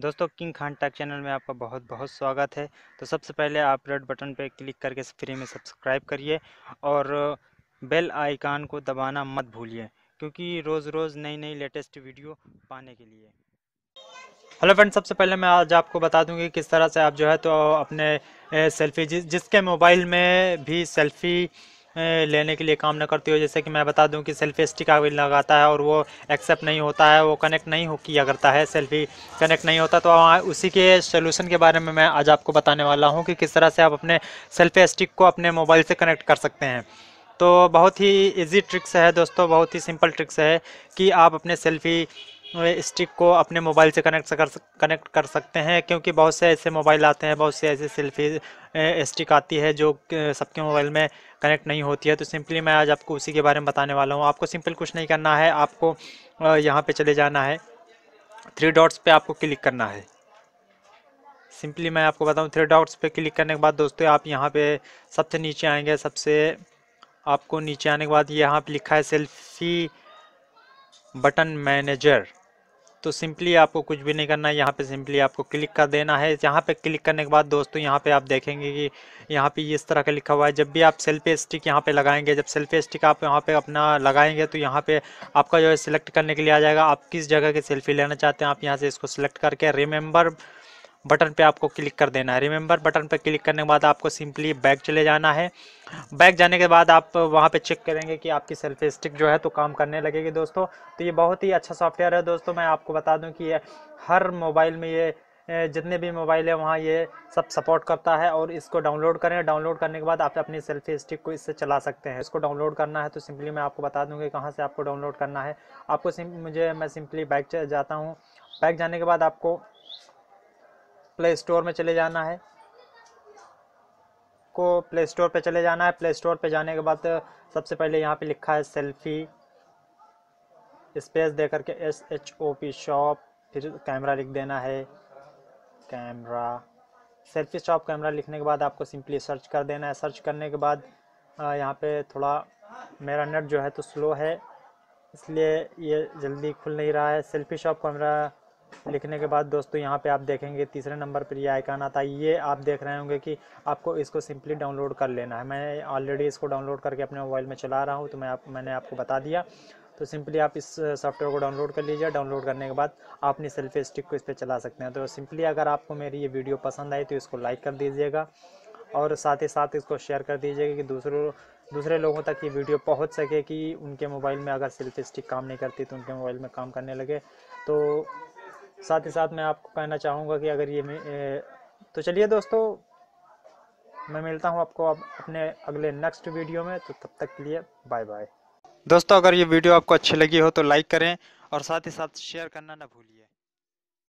दोस्तों king Khan take channel में आपका बहुत बहुत स्वागत है। तो सबसे पहले आप रेड बटन पर क्लिक करके फ्री में सब्सक्राइब करिए और बेल आइकन को दबाना मत भूलिए, क्योंकि रोज़ नई नई लेटेस्ट वीडियो पाने के लिए। हेलो फ्रेंड्स, सबसे पहले मैं आज आपको बता दूं कि किस तरह से आप जो है तो अपने सेल्फ़ी जिसके मोबाइल में भी सेल्फ़ी लेने के लिए काम ना करती हो, जैसे कि मैं बता दूं कि सेल्फ़ी स्टिक आगे लगाता है और वो एक्सेप्ट नहीं होता है, वो कनेक्ट नहीं हो किया करता है, सेल्फ़ी कनेक्ट नहीं होता, तो उसी के सोल्यूशन के बारे में मैं आज आपको बताने वाला हूं कि किस तरह से आप अपने सेल्फ़ी स्टिक को अपने मोबाइल से कनेक्ट कर सकते हैं। तो बहुत ही ईजी ट्रिक्स है दोस्तों, बहुत ही सिंपल ट्रिक्स है कि आप अपने सेल्फ़ी स्टिक को अपने मोबाइल से कनेक्ट कर सकते हैं, क्योंकि बहुत से ऐसे मोबाइल आते हैं, बहुत से ऐसे सेल्फ़ी स्टिक आती है जो सबके मोबाइल में कनेक्ट नहीं होती है। तो सिंपली मैं आज आपको उसी के बारे में बताने वाला हूं। आपको सिंपल कुछ नहीं करना है, आपको यहां पे चले जाना है, थ्री डॉट्स पे आपको क्लिक करना है। सिंपली मैं आपको बताऊँ, थ्री डॉट्स पर क्लिक करने के बाद दोस्तों आप यहाँ पर सबसे नीचे आएँगे। सबसे आपको नीचे आने के बाद यहाँ पर लिखा है सेल्फ़ी बटन मैनेजर। तो सिंपली आपको कुछ भी नहीं करना है, यहाँ पे सिंपली आपको क्लिक कर देना है। यहाँ पे क्लिक करने के बाद दोस्तों यहाँ पे आप देखेंगे कि यहाँ पे इस तरह का लिखा हुआ है। जब भी आप सेल्फ़ी स्टिक यहाँ पे लगाएंगे, जब सेल्फ़ी स्टिक आप यहाँ पे अपना लगाएंगे तो यहाँ पे आपका जो है सिलेक्ट करने के लिए आ जाएगा, आप किस जगह की सेल्फ़ी लेना चाहते हैं। आप यहाँ से इसको सिलेक्ट करके रिमेंबर बटन पे आपको क्लिक कर देना है। रिमेंबर बटन पे क्लिक करने के बाद आपको सिंपली बैक चले जाना है। बैक जाने के बाद आप वहाँ पे चेक करेंगे कि आपकी सेल्फ़ी स्टिक जो है तो काम करने लगेगी दोस्तों। तो ये बहुत ही अच्छा सॉफ्टवेयर है दोस्तों। मैं आपको बता दूं कि ये हर मोबाइल में, ये जितने भी मोबाइल है वहाँ ये सब सपोर्ट करता है, और इसको डाउनलोड करें। डाउनलोड करने के बाद आप अपनी सेल्फ़ी स्टिक को इससे चला सकते हैं। इसको डाउनलोड करना है तो सिंपली मैं आपको बता दूँगी कहाँ से आपको डाउनलोड करना है। मैं सिंपली बैक जाता हूँ। बैक जाने के बाद आपको प्ले स्टोर में चले जाना है, प्ले स्टोर पे चले जाना है। प्ले स्टोर पे जाने के बाद सबसे पहले यहाँ पे लिखा है सेल्फ़ी स्पेस दे करके SHOP शॉप, फिर कैमरा लिख देना है, कैमरा सेल्फ़ी शॉप कैमरा लिखने के बाद आपको सिंपली सर्च कर देना है। सर्च करने के बाद यहाँ पे थोड़ा मेरा नेट जो है तो स्लो है, इसलिए ये जल्दी खुल नहीं रहा है। सेल्फ़ी शॉप कैमरा लिखने के बाद दोस्तों यहाँ पे आप देखेंगे तीसरे नंबर पर ये आइकन आता है। ये आप देख रहे होंगे कि आपको इसको सिंपली डाउनलोड कर लेना है। मैं ऑलरेडी इसको डाउनलोड करके अपने मोबाइल में चला रहा हूँ, तो मैंने आपको बता दिया। तो सिंपली आप इस सॉफ्टवेयर को डाउनलोड कर लीजिए। डाउनलोड करने के बाद आप अपनी सेल्फ़ी स्टिक को इस पर चला सकते हैं। तो सिंपली अगर आपको मेरी ये वीडियो पसंद आई तो इसको लाइक कर दीजिएगा और साथ ही साथ इसको शेयर कर दीजिएगा कि दूसरे लोगों तक ये वीडियो पहुँच सके, कि उनके मोबाइल में अगर सेल्फ़ी स्टिक काम नहीं करती तो उनके मोबाइल में काम करने लगे। तो साथ ही साथ मैं आपको कहना चाहूँगा कि अगर ये तो चलिए दोस्तों, मैं मिलता हूँ आपको अपने अगले नेक्स्ट वीडियो में। तो तब तक के लिए बाय बाय दोस्तों। अगर ये वीडियो आपको अच्छी लगी हो तो लाइक करें और साथ ही साथ शेयर करना ना भूलिए।